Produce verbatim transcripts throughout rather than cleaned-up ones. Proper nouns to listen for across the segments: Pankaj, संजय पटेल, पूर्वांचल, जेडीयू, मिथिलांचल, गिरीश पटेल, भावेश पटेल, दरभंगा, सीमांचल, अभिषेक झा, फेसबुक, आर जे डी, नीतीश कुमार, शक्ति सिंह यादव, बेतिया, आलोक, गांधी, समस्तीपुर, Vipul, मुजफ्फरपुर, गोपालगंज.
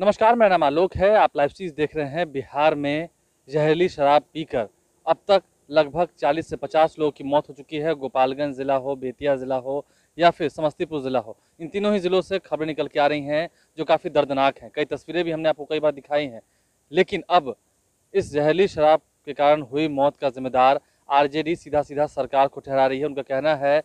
नमस्कार, मेरा नाम आलोक है। आप लाइव सीरीज देख रहे हैं। बिहार में जहरीली शराब पीकर अब तक लगभग चालीस से पचास लोगों की मौत हो चुकी है। गोपालगंज ज़िला हो, बेतिया ज़िला हो या फिर समस्तीपुर ज़िला हो, इन तीनों ही ज़िलों से खबरें निकल के आ रही हैं जो काफ़ी दर्दनाक हैं। कई तस्वीरें भी हमने आपको कई बार दिखाई हैं। लेकिन अब इस जहरीली शराब के कारण हुई मौत का जिम्मेदार आर जे डी सीधा सीधा सरकार को ठहरा रही है। उनका कहना है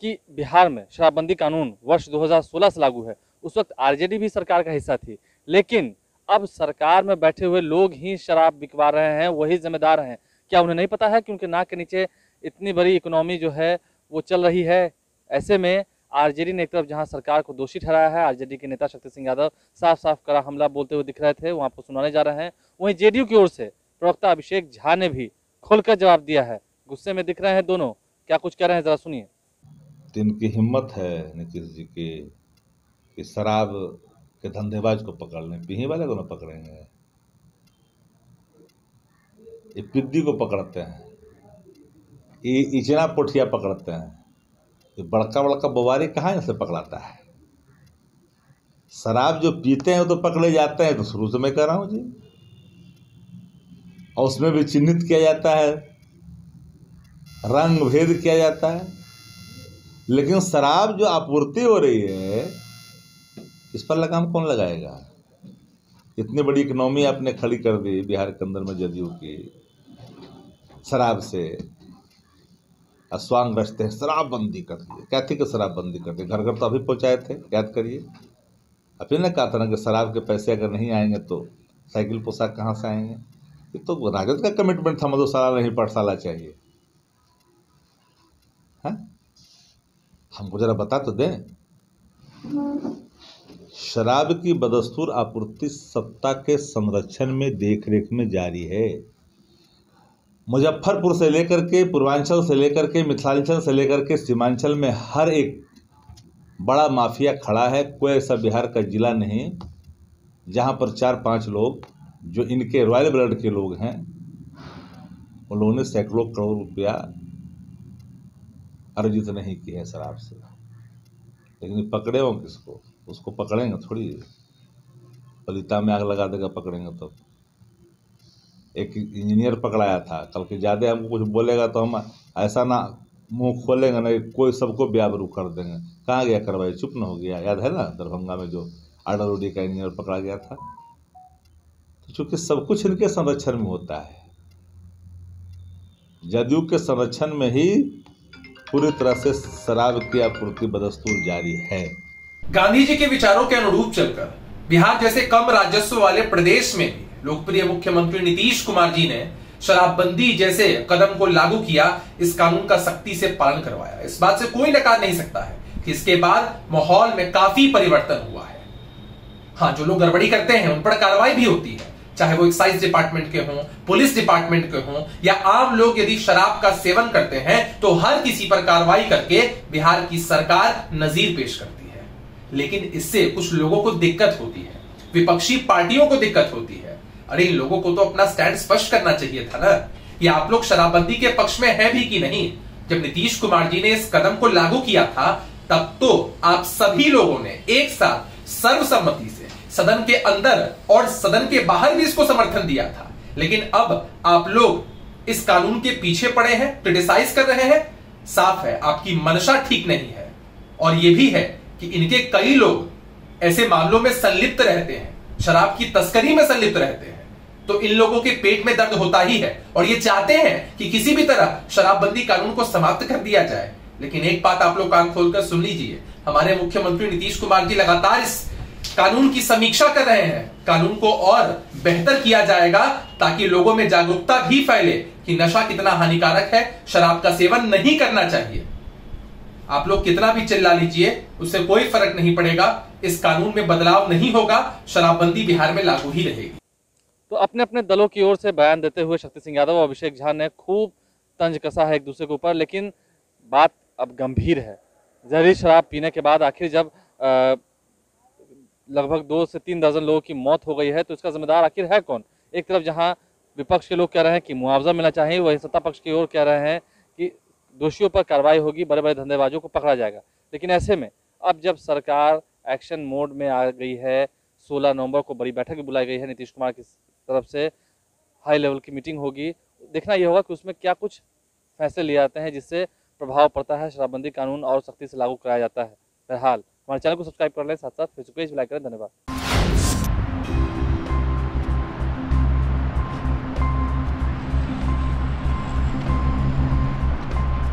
कि बिहार में शराबबंदी कानून वर्ष दो हज़ार सोलह से लागू है। उस वक्त आर जे डी भी सरकार का हिस्सा थी, लेकिन अब सरकार में बैठे हुए लोग ही शराब बिकवा रहे हैं, वही जिम्मेदार हैं। क्या उन्हें नहीं पता है कि उनके नाक के नीचे इतनी बड़ी इकोनॉमी जो है वो चल रही है? ऐसे में आरजेडी ने एक तरफ जहां सरकार को दोषी ठहराया है, आरजेडी के नेता शक्ति सिंह यादव साफ साफ कड़ा हमला बोलते हुए दिख रहे थे, वो आपको सुनाने जा रहे हैं। वहीं जेडीयू की ओर से प्रवक्ता अभिषेक झा ने भी खुलकर जवाब दिया है। गुस्से में दिख रहे हैं दोनों, क्या कुछ कह रहे हैं जरा सुनिए। इनकी हिम्मत है नीतीश जी की, शराब के धंधेबाज को पकड़ने, पीने वाले को ना पकड़ेंगे, ये पिद्दी को पकड़ते हैं, ये इचना पोठिया पकड़ते हैं, ये बड़का बड़का बवारी कहाँ इनसे पकड़ाता है। शराब जो पीते हैं वो तो पकड़े जाते हैं, तो शुरू से मैं कह रहा हूँ जी, और उसमें भी चिन्हित किया जाता है, रंग भेद किया जाता है। लेकिन शराब जो आपूर्ति हो रही है इस पर लगाम कौन लगाएगा? इतनी बड़ी इकोनॉमी आपने खड़ी कर दी बिहार के अंदर में जदयू की शराब से, स्वांग रचते हैं शराब बंदी कर दिए। क्या थी कि शराब बंदी कर दी, घर घर तो अभी पहुँचाए थे, याद करिए। अभी ना कहा था ना कि शराब के पैसे अगर नहीं आएंगे तो साइकिल पोशाक कहाँ से आएंगे। ये तो राजद का कमिटमेंट था, मतलब साला नहीं पाठशाला चाहिए। हाँ, हमको जरा बता तो दें। शराब की बदस्तूर आपूर्ति सत्ता के संरक्षण में देखरेख में जारी है। मुजफ्फरपुर से लेकर के, पूर्वांचल से लेकर के, मिथिलांचल से लेकर के सीमांचल में हर एक बड़ा माफिया खड़ा है। कोई ऐसा बिहार का जिला नहीं जहां पर चार पांच लोग जो इनके रॉयल ब्लड के लोग हैं, उन लोगों ने सैकड़ों करोड़ रुपया अर्जित नहीं किया है शराब से। लेकिन पकड़े हों किसको? उसको पकड़ेंगे थोड़ी, पलिता में आग लगा देगा पकड़ेंगे तब। तो एक इंजीनियर पकड़ाया था, कल के ज़्यादा हमको कुछ बोलेगा तो हम ऐसा ना मुंह खोलेंगे ना कोई, सबको बेआबरू कर देंगे। कहाँ गया कार्रवाई? चुप न हो गया। याद है ना दरभंगा में जो आर जे डी का इंजीनियर पकड़ा गया था? तो चूँकि सब कुछ इनके संरक्षण में होता है, जदयू के संरक्षण में ही पूरी तरह से शराब की आपूर्ति बदस्तूर जारी है। गांधी जी के विचारों के अनुरूप चलकर बिहार जैसे कम राजस्व वाले प्रदेश में भी लोकप्रिय मुख्यमंत्री नीतीश कुमार जी ने शराबबंदी जैसे कदम को लागू किया, इस कानून का सख्ती से पालन करवाया। इस बात से कोई नकार नहीं सकता है कि इसके बाद माहौल में काफी परिवर्तन हुआ है। हाँ, जो लोग गड़बड़ी करते हैं उन पर कार्रवाई भी होती है, चाहे वो एक्साइज डिपार्टमेंट के हों, पुलिस डिपार्टमेंट के हों या आम लोग यदि शराब का सेवन करते हैं तो हर किसी पर कार्रवाई करके बिहार की सरकार नजीर पेश करती है। लेकिन इससे कुछ लोगों को दिक्कत होती है, विपक्षी पार्टियों को दिक्कत होती है। अरे इन लोगों को तो अपना स्टैंड स्पष्ट करना चाहिए था ना, ये आप लोग शराबबंदी के पक्ष में हैं भी कि नहीं। जब नीतीश कुमार जी ने इस कदम को लागू किया था तब तो आप सभी लोगों ने एक साथ सर्वसम्मति से सदन के अंदर और सदन के बाहर भी इसको समर्थन दिया था, लेकिन अब आप लोग इस कानून के पीछे पड़े हैं, क्रिटिसाइज कर रहे हैं। साफ है आपकी मंशा ठीक नहीं है, और यह भी है कि इनके कई लोग ऐसे मामलों में संलिप्त रहते हैं, शराब की तस्करी में संलिप्त रहते हैं, तो इन लोगों के पेट में दर्द होता ही है और ये चाहते हैं कि किसी भी तरह शराबबंदी कानून को समाप्त कर दिया जाए। लेकिन एक बात आप लोग कान खोलकर सुन लीजिए, हमारे मुख्यमंत्री नीतीश कुमार जी लगातार इस कानून की समीक्षा कर रहे हैं। कानून को और बेहतर किया जाएगा ताकि लोगों में जागरूकता भी फैले कि नशा कितना हानिकारक है, शराब का सेवन नहीं करना चाहिए। आप लोग कितना भी चिल्ला लीजिए, उससे कोई फर्क नहीं पड़ेगा। इस कानून में बदलाव नहीं होगा, शराबबंदी बिहार में लागू ही रहेगी। तो अपने अपने दलों की ओर से बयान देते हुए शक्ति सिंह यादव और अभिषेक झा ने खूब तंज कसा है एक दूसरे के ऊपर। लेकिन बात अब गंभीर है। जहरीली शराब पीने के बाद आखिर जब लगभग दो से तीन दर्जन लोगों की मौत हो गई है तो इसका जिम्मेदार आखिर है कौन? एक तरफ जहाँ विपक्ष के लोग कह रहे हैं कि मुआवजा मिलना चाहिए, वही सत्ता पक्ष की ओर कह रहे हैं कि दोषियों पर कार्रवाई होगी, बड़े बड़े धंधेबाजों को पकड़ा जाएगा। लेकिन ऐसे में अब जब सरकार एक्शन मोड में आ गई है, सोलह नवंबर को बड़ी बैठक बुलाई गई है नीतीश कुमार की तरफ से, हाई लेवल की मीटिंग होगी। देखना यह होगा कि उसमें क्या कुछ फैसले लिए जाते हैं जिससे प्रभाव पड़ता है, शराबबंदी कानून और सख्ती से लागू कराया जाता है। फिलहाल हमारे चैनल को सब्सक्राइब कर लें, साथ साथ फेसबुक पेज लाइक करें। धन्यवाद।